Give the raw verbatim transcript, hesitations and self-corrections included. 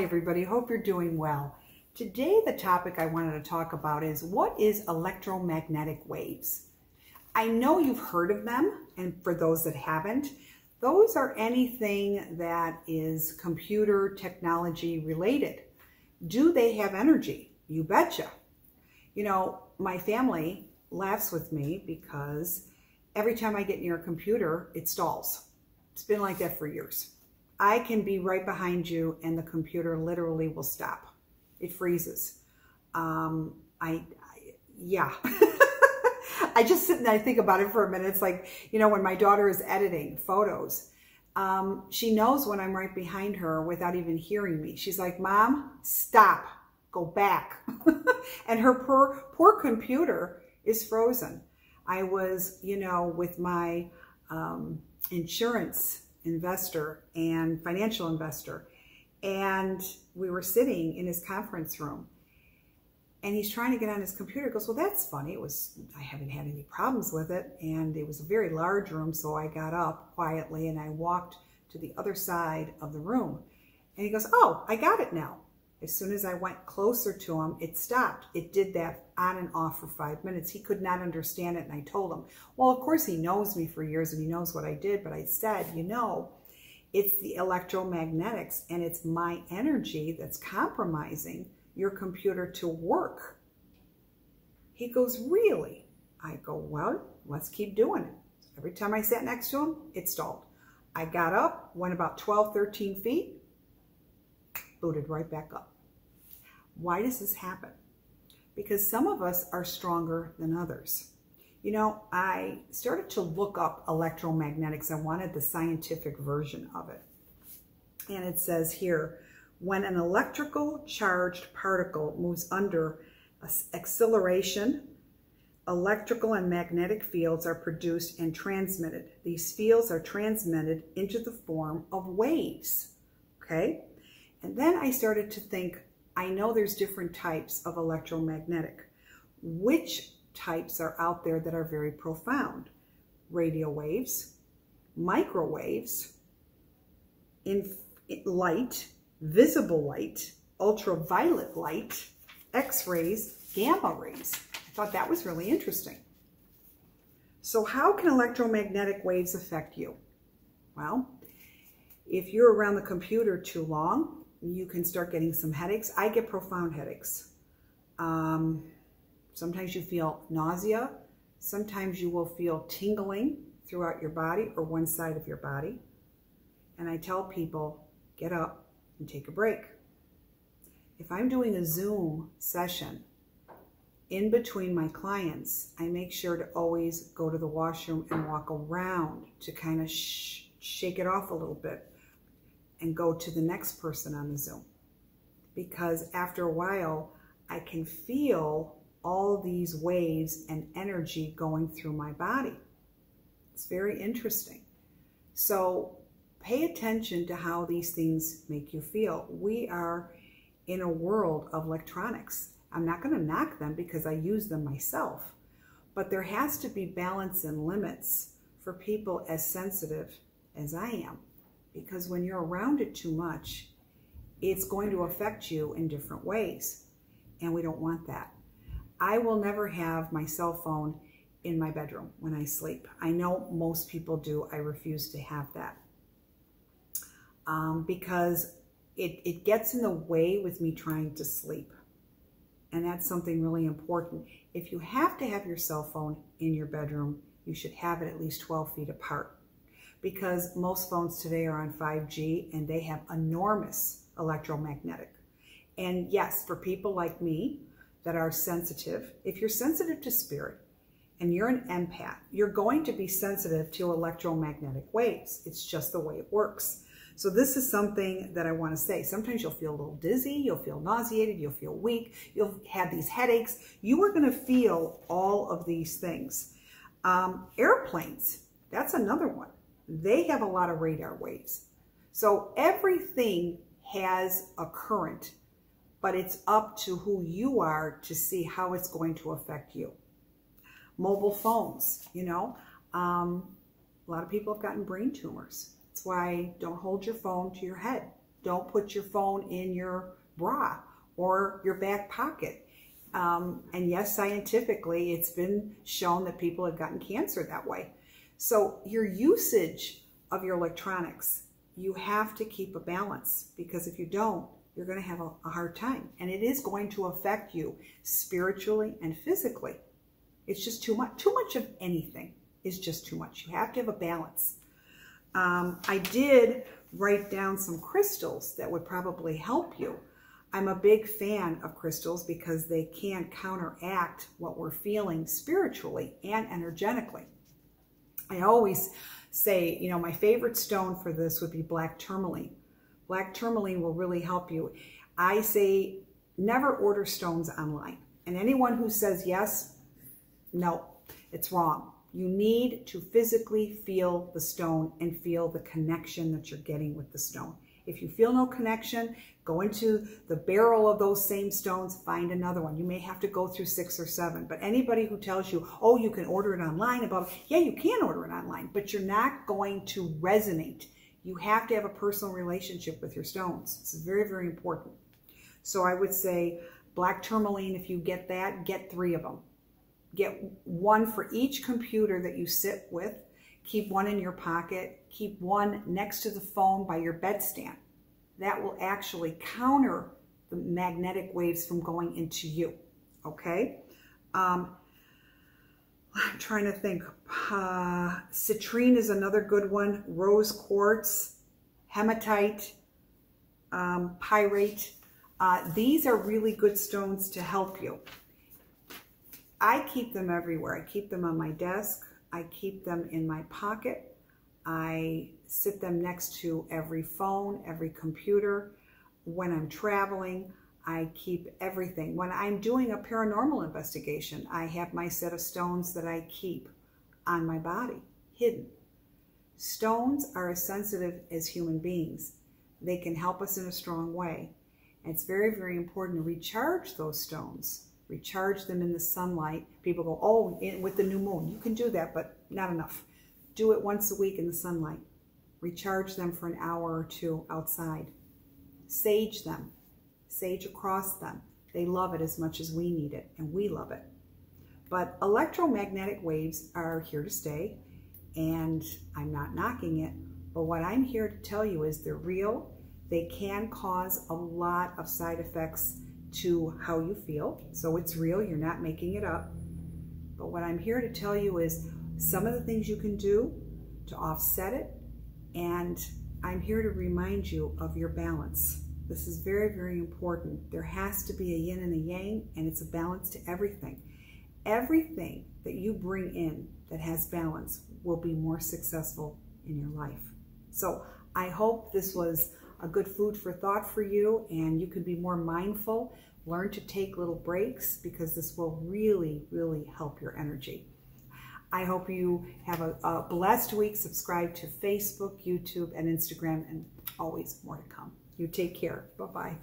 Hi everybody, hope you're doing well. Today the topic I wanted to talk about is what is electromagnetic waves? I know you've heard of them, and for those that haven't, those are anything that is computer technology related. Do they have energy? You betcha. You know, my family laughs with me because every time I get near a computer, it stalls. It's been like that for years. I can be right behind you and the computer literally will stop. It freezes. Um, I, I, yeah. I just sit and I think about it for a minute. It's like, you know, when my daughter is editing photos, um, she knows when I'm right behind her without even hearing me. She's like, Mom, stop, go back. And her poor, poor computer is frozen. I was, you know, with my um, insurance investor and financial investor, and we were sitting in his conference room, and he's trying to get on his computer. He goes, well, that's funny. It was, I haven't had any problems with it, and it was a very large room, so I got up quietly and I walked to the other side of the room, and he goes, oh, I got it now. As soon as I went closer to him, it stopped. It did that on and off for five minutes. He could not understand it, and I told him. Well, of course, he knows me for years, and he knows what I did, but I said, you know, it's the electromagnetics, and it's my energy that's compromising your computer to work. He goes, really? I go, well, let's keep doing it. Every time I sat next to him, it stalled. I got up, went about twelve, thirteen feet, booted right back up. Why does this happen? Because some of us are stronger than others. You know, I started to look up electromagnetics. I wanted the scientific version of it. And it says here, when an electrical charged particle moves under acceleration, electrical and magnetic fields are produced and transmitted. These fields are transmitted into the form of waves, okay? And then I started to think, I know there's different types of electromagnetic. Which types are out there that are very profound? Radio waves, microwaves, inf light, visible light, ultraviolet light, X-rays, gamma rays. I thought that was really interesting. So how can electromagnetic waves affect you? Well, if you're around the computer too long, you can start getting some headaches. I get profound headaches. Um, sometimes you feel nausea. Sometimes you will feel tingling throughout your body or one side of your body. And I tell people, get up and take a break. If I'm doing a Zoom session in between my clients, I make sure to always go to the washroom and walk around to kind of sh- shake it off a little bit and go to the next person on the Zoom. Because after a while, I can feel all these waves and energy going through my body. It's very interesting. So pay attention to how these things make you feel. We are in a world of electronics. I'm not gonna knock them because I use them myself, but there has to be balance and limits for people as sensitive as I am. Because when you're around it too much, it's going to affect you in different ways. And we don't want that. I will never have my cell phone in my bedroom when I sleep. I know most people do. I refuse to have that. Um, because it, it gets in the way with me trying to sleep. And that's something really important. If you have to have your cell phone in your bedroom, you should have it at least twelve feet apart. Because most phones today are on five G and they have enormous electromagnetic. And yes, for people like me that are sensitive, if you're sensitive to spirit and you're an empath, you're going to be sensitive to electromagnetic waves. It's just the way it works. So this is something that I want to say. Sometimes you'll feel a little dizzy, you'll feel nauseated, you'll feel weak, you'll have these headaches. You are going to feel all of these things. Um, airplanes, that's another one. They have a lot of radar waves. So everything has a current, but it's up to who you are to see how it's going to affect you. Mobile phones, you know, um, a lot of people have gotten brain tumors. That's why don't hold your phone to your head. Don't put your phone in your bra or your back pocket. Um, and yes, scientifically, it's been shown that people have gotten cancer that way. So your usage of your electronics, you have to keep a balance, because if you don't, you're going to have a, a hard time. And it is going to affect you spiritually and physically. It's just too much. Too much of anything is just too much. You have to have a balance. Um, I did write down some crystals that would probably help you. I'm a big fan of crystals because they can counteract what we're feeling spiritually and energetically. I always say, you know, my favorite stone for this would be black tourmaline. Black tourmaline will really help you. I say never order stones online. And anyone who says yes, no, it's wrong. You need to physically feel the stone and feel the connection that you're getting with the stone. If you feel no connection, go into the barrel of those same stones, find another one. You may have to go through six or seven, but anybody who tells you, oh, you can order it online, above, yeah, you can order it online, but you're not going to resonate. You have to have a personal relationship with your stones. This is very, very important. So I would say black tourmaline, if you get that, get three of them. Get one for each computer that you sit with. Keep one in your pocket. Keep one next to the phone by your bedstand. That will actually counter the magnetic waves from going into you. Okay? Um, I'm trying to think. Uh, citrine is another good one. Rose quartz, hematite, um, pyrite. Uh, these are really good stones to help you. I keep them everywhere. I keep them on my desk. I keep them in my pocket. I sit them next to every phone, every computer. When I'm traveling, I keep everything. When I'm doing a paranormal investigation, I have my set of stones that I keep on my body, hidden. Stones are as sensitive as human beings. They can help us in a strong way. And it's very, very important to recharge those stones. Recharge them in the sunlight. People go, oh, in, with the new moon. You can do that, but not enough. Do it once a week in the sunlight. Recharge them for an hour or two outside. Sage them. Sage across them. They love it as much as we need it, and we love it. But electromagnetic waves are here to stay, and I'm not knocking it. But what I'm here to tell you is they're real. They can cause a lot of side effects to how you feel. So it's real, you're not making it up. But what I'm here to tell you is some of the things you can do to offset it, and I'm here to remind you of your balance. This is very, very important. There has to be a yin and a yang, and it's a balance to everything. Everything that you bring in that has balance will be more successful in your life. So I hope this was a good food for thought for you, and you can be more mindful. Learn to take little breaks, because this will really, really help your energy. I hope you have a, a blessed week. Subscribe to Facebook, YouTube, and Instagram, and always more to come. You take care. Bye-bye.